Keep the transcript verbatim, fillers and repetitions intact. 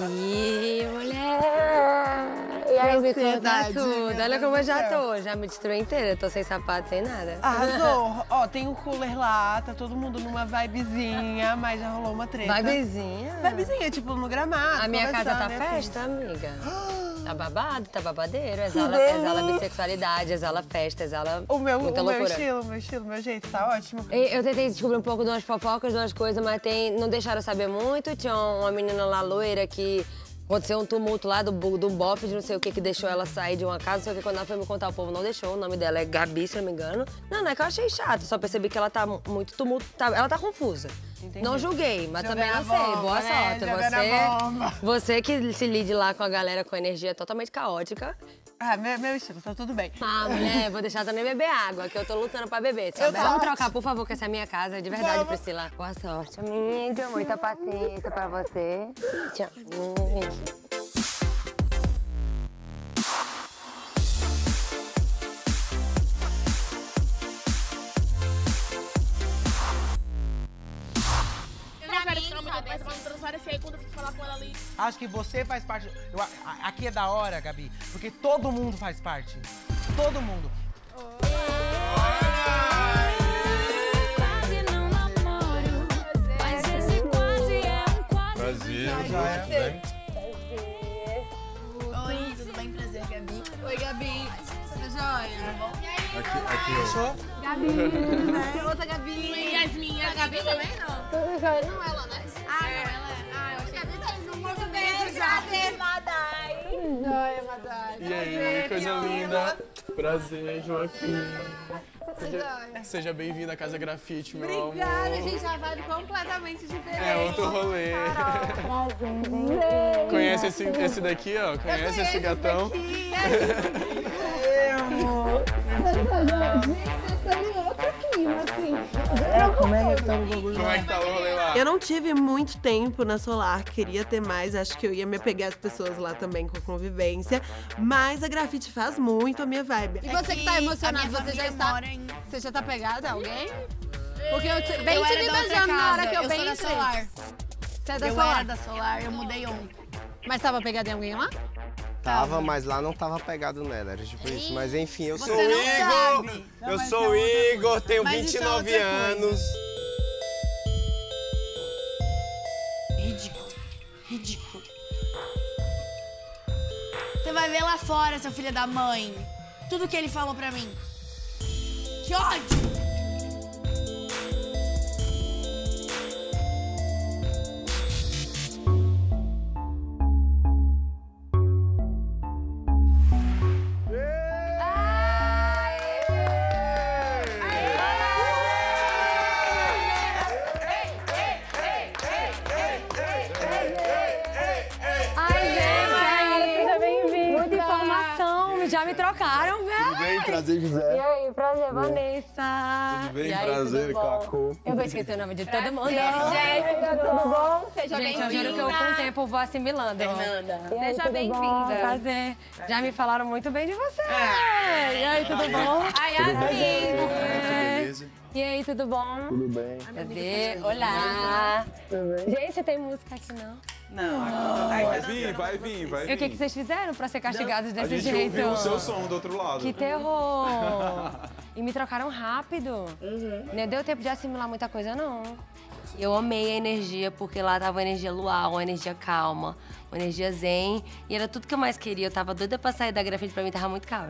Ih, mulher! E aí, me conta tudo. Olha como eu já tô. Já me destruí inteira. Tô sem sapato, sem nada. Arrasou. Ó, tem o cooler lá, tá todo mundo numa vibezinha, mas já rolou uma treta. Vibezinha? Vibezinha, tipo no gramado. A minha casa tá festa, amiga. Tá babado, tá babadeiro. Exala, exala bissexualidade, exala festa, exala o meu, muita o loucura. Meu estilo, meu estilo, meu jeito, tá ótimo. E eu tentei descobrir um pouco de umas fofocas, de umas coisas, mas tem, não deixaram saber muito. Tinha uma menina lá loira que aconteceu um tumulto lá do, do bofe de não sei o que, que deixou ela sair de uma casa, não sei o que. Quando ela foi me contar, o povo não deixou. O nome dela é Gabi, se não me engano. Não, não é que eu achei chato, só percebi que ela tá muito tumulto, tá, ela tá confusa. Entendi. Não julguei, mas joguei também não sei. Bomba, boa né? sorte. Você, você que se lide lá com a galera com energia totalmente caótica. Ah, meu, meu estilo, tá tudo bem. Ah, mulher, vou deixar também beber água, que eu tô lutando pra beber. Sabe? Vamos trocar, por favor, que essa é a minha casa, de verdade, vamos. Priscila. Boa sorte, amiga. Muita paciência pra você. Tchau. Acho que você faz parte. Eu, a, aqui é da hora, Gabi, porque todo mundo faz parte. Todo mundo. Quase não namoro, mas esse quase é um quase. Prazer, tudo bem? Oi, tudo bem? Prazer, Gabi. Oi, Gabi. Tudo jóia? E aí, aqui, fechou? Gabi, tudo bem? Outra Gabi. E Yasmin, a Gabi também não? Tudo jóia. Não, ela não é. Ah, não, ela é. E aí, coisa linda. Prazer, Joaquim. Seja, seja bem-vindo à Casa Grafite, meu amor. Obrigada, gente. Já vai completamente diferente. É outro rolê. Prazer. Conhece esse, esse daqui, ó? Conhece esse gatão? Esse daqui. Como é que tá o bagulho? Como é que tá o rolê lá? Eu não tive muito tempo na Solar, queria ter mais, acho que eu ia me apegar às pessoas lá também com a convivência, mas a grafite faz muito a minha vibe. E você que tá emocionado, você já está, em... você já tá pegada a alguém? Porque eu te, bem eu te beijando na hora que eu, eu bem entrei. Você é da eu Solar? Eu era da Solar, eu mudei ontem. Mas tava pegada em alguém lá? Tava, mas lá não tava pegado nela, era tipo isso. Mas enfim, eu sou o Igor, eu sou o Igor, tenho vinte e nove anos. Ridículo, ridículo. Você vai ver lá fora, seu filho da mãe, tudo que ele falou pra mim. Que ódio! Já me trocaram, velho. Tudo bem? Prazer, José. E aí, prazer, Vanessa. Tudo bem? Aí, prazer, Caco. Eu vou esquecer o nome de todo mundo. Jéssica, tudo bom? Seja bem-vinda. Gente, eu juro que eu com o tempo vou assimilando. Fernanda. Seja bem-vinda. Prazer. Já me falaram muito bem de você. É. E aí, tudo bom? Ai, assim. E aí, tudo bom? Tudo bem. Cadê? Olá. Tudo bem? Gente, tem música aqui, não? Não, não. Vai vir, vai vir, vai vir. E o que, que vocês fizeram pra ser castigados desse jeito? A gente ouviu o seu som do outro lado. Que terror! E me trocaram rápido. Uhum. Não deu tempo de assimilar muita coisa, não. Eu amei a energia, porque lá tava uma energia luar, uma energia calma, uma energia zen. E era tudo que eu mais queria. Eu tava doida pra sair da grafite, pra mim tava muito caos.